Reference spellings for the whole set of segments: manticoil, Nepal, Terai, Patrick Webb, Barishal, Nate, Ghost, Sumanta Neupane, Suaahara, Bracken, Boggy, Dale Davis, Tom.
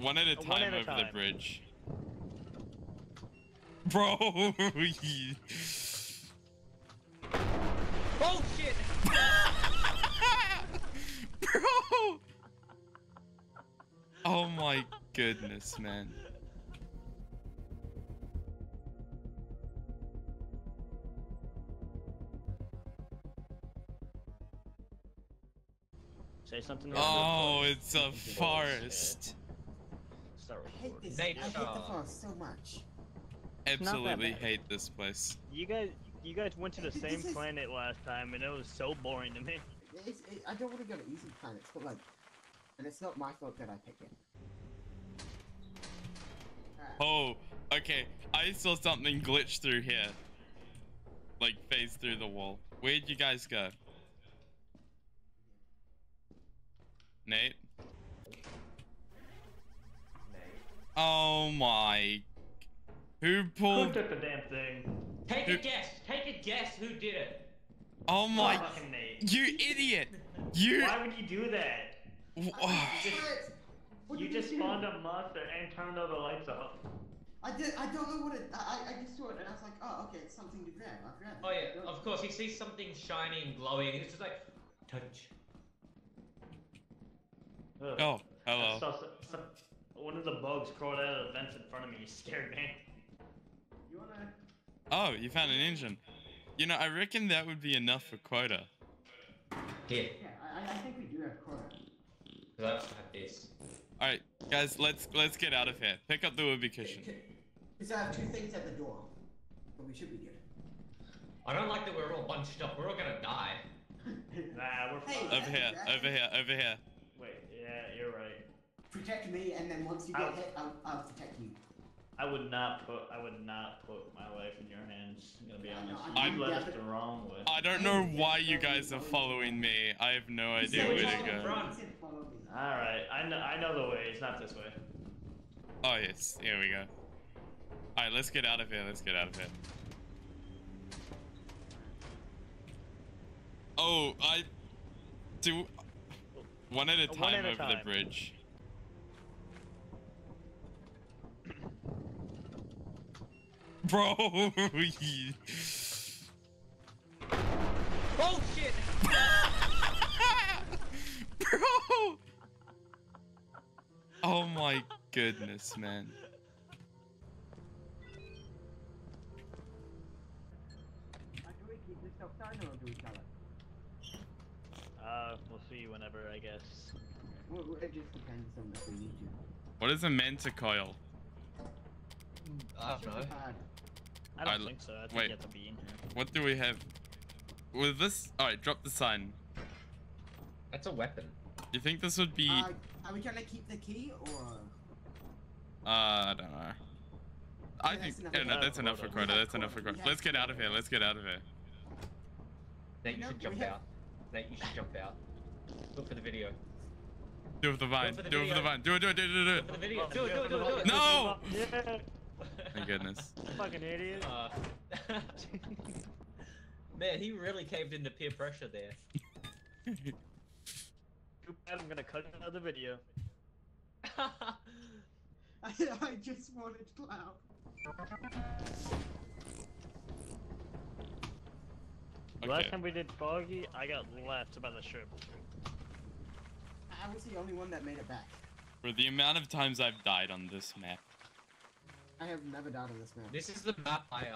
One at a time over the bridge. Bro! Oh shit! Bro! Oh my goodness, man. Say something. Oh, it's a forest. I hate this. I hate the forest so much. Absolutely hate this place. You guys went to the same planet last time, and it was so boring to me. I don't want to go to easy planets, but like, and it's not my fault that I pick it. Oh, okay. I saw something glitch through here, like phase through the wall. Where'd you guys go? Nate? Oh my. Who pulled the damn thing? Take a guess who did it. Oh my. Fucking Nate. You idiot. You. Why would you do that? You just spawned a monster and turned all the lights off. I don't know what it. I just saw it and I was like, oh, okay, it's something to grab. I grabbed it. Oh yeah, of course. He sees something shiny and glowing and he's just like, touch. Ugh. Oh, hello. One of the bugs crawled out of the vents in front of me. You scared me. Oh, you found an engine. You know, I reckon that would be enough for quota. Here. Yeah, I think we do have quota. Let's have this. All right, guys, let's get out of here. Pick up the whoopee cushion. Because I have two things at the door, but we should be good. I don't like that we're all bunched up. We're all gonna die. Nah, we're fine. Over here, over here, over here. Wait, yeah, you're right. Protect me, and then once you get hit, I'll protect you. I would not put my life in your hands. I'm gonna be honest. You led us the wrong way. I don't know why you guys are following me. I have no idea where to go. All right, I know the way. It's not this way. Oh yes, here we go. All right, let's get out of here. Let's get out of here. Oh, I do one at a time over the bridge. Bro! Oh shit! Bro! Oh my goodness, man. How do we keep this outside or do we tell it? We'll see you whenever, I guess. Well, it just depends on if we need you. What is a manticoil? I don't know. I don't think so. I think you have to be in here. What do we have? With this? Alright, drop the sign. That's a weapon. You think this would be. Are we trying to keep the key or. I don't know. I think that's enough for quota. Let's get out of here. Let's get out of here. Nate, you should jump out. Nate, you should jump out. Look for the video. Do it for the vine. Do it for the vine. Do it. For the video. Do it. No! Thank goodness. Fucking idiot. Man, he really caved into peer pressure there. Too bad I'm gonna cut another video. I just wanted clout. Okay. Last time we did Boggy, I got laughed by the shrimp. I was the only one that made it back. For the amount of times I've died on this map. I have never died on this map. This is the map I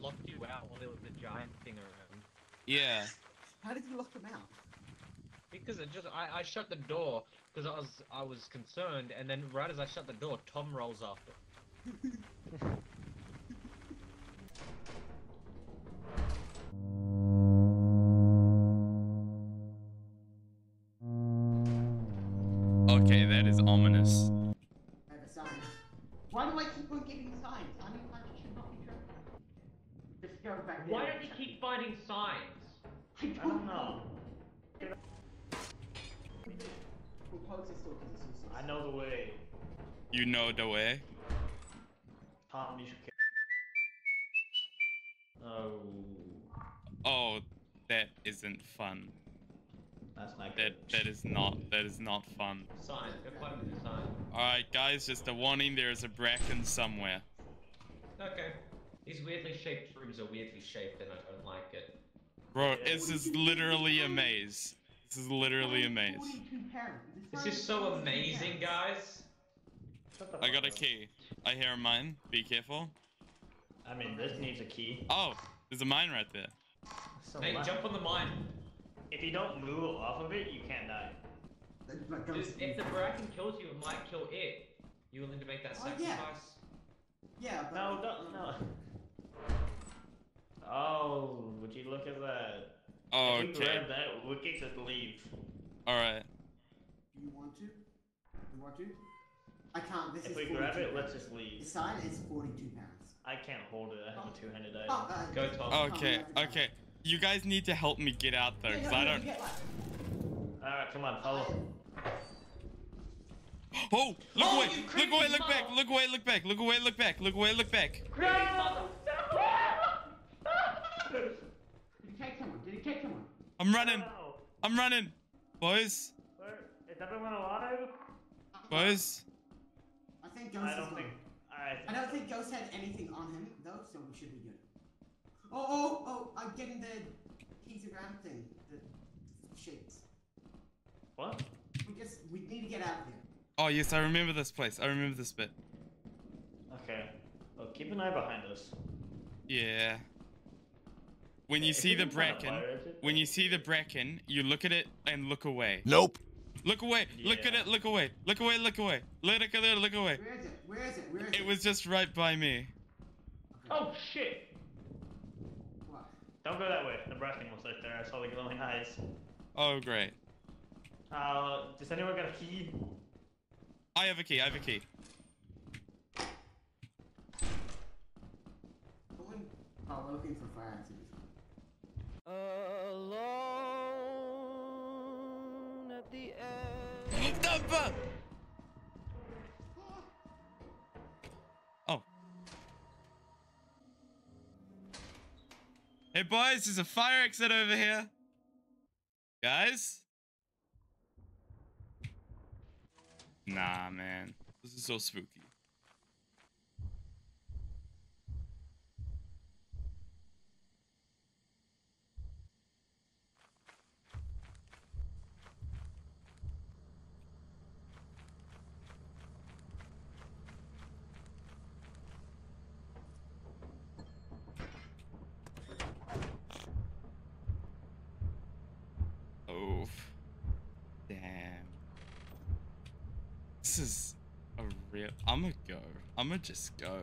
locked you out while there was a giant thing around. Yeah. How did you lock them out? Because it just I shut the door because I was concerned, and then right as I shut the door, Tom rolls after. Okay, that is ominous. Why do I keep on getting signs? I mean, I should not be tripping. Just go back there. Why don't you keep finding signs? I don't know. I know the way. You know the way? Tom, you should. Oh. Oh, that isn't fun. That's not good. That is not fun. Science. Go plug into science. Alright guys, just a warning, there is a bracken somewhere. Okay. These weirdly shaped rooms are weirdly shaped and I don't like it. Bro, this is literally a maze. This is literally a maze. This is so amazing, guys. I got a key. I hear a mine. Be careful. I mean, this needs a key. Oh, there's a mine right there. Hey, jump on the mine. If you don't move off of it, you can't die. Just, if the bracken kills you, it might kill it. You willing to make that sacrifice? Yeah, but... No, don't, no. Oh, would you look at that? Oh, okay. If you grab that, we can just leave. Alright. Do you want to? I can't, this is 42 pounds. If we grab it, let's just leave. The sign is 42 pounds. I can't hold it, I have a two-handed item. Go, Tom. Okay, okay. You guys need to help me get out though, because I don't... Alright, come on, follow. Oh! Look away! Look away, look back! Look away, look back! Look away, look back! Look away, look back! Did it take someone? Did it take someone? I'm running! No. I'm running! Boys? Is everyone alive? Boys? I think Ghost I don't think Ghost had anything on him though, so we should be good. Oh, I'm getting the keys around thing, the shapes. What? We need to get out of here. Oh yes, I remember this place. I remember this bit. Okay. Well, keep an eye behind us. Yeah. When you see the bracken, you look at it and look away. Nope. Look away. Yeah. Look at it. Look away. Look away. Look away. Look at it. Look away. Where is it? Where is it? Where is it? It was just right by me. Okay. Oh shit! What? Don't go that way. The bracken was right there. I saw the glowing eyes. Oh great. Does anyone got a key? I have a key. I have a key. I'm looking for fire exits. Alone at the end. Number! Oh. Hey boys, there's a fire exit over here. Guys? Nah, man. This is so spooky. Oh, damn. This is a real... I'ma go. I'ma just go.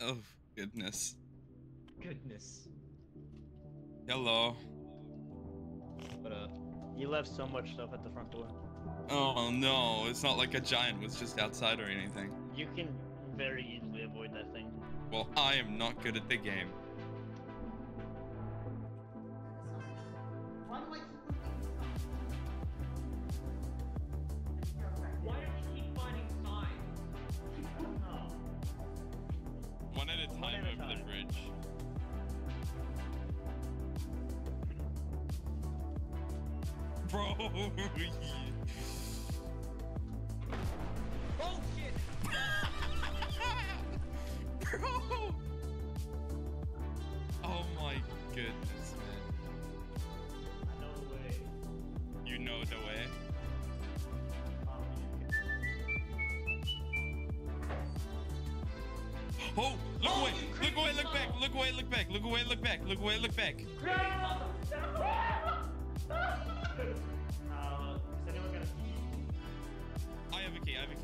Oh, goodness. Goodness. Hello. What up? You left so much stuff at the front door. Oh, no. It's not like a giant was just outside or anything. You can very easily avoid that thing. Well, I am not good at the game. Why do we keep finding signs? One at a time over the bridge. Bro! Oh shit! Bro! Oh my goodness, man. I know the way. You know the way? Oh! Look away! Look away, look back! Look away, look back! Look away, look back! Look away, look back! Does anyone got a key? I have a key, I have a key.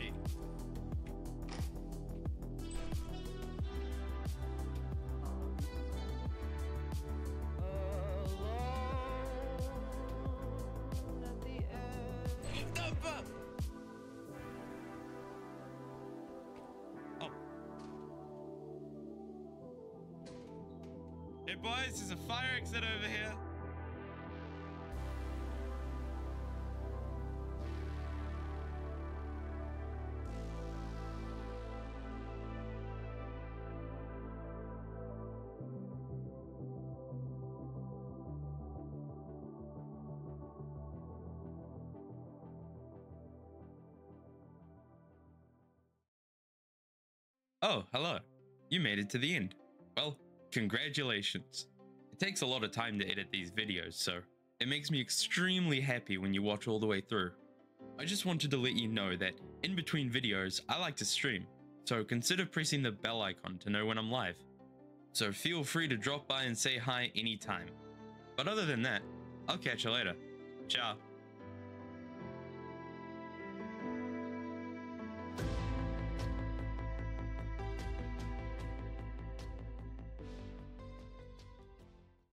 Hey boys, there's a fire exit over here. Oh, hello. You made it to the end. Well, congratulations. It takes a lot of time to edit these videos, so it makes me extremely happy when you watch all the way through. I just wanted to let you know that in between videos, I like to stream, so consider pressing the bell icon to know when I'm live. So feel free to drop by and say hi anytime. But other than that, I'll catch you later. Ciao.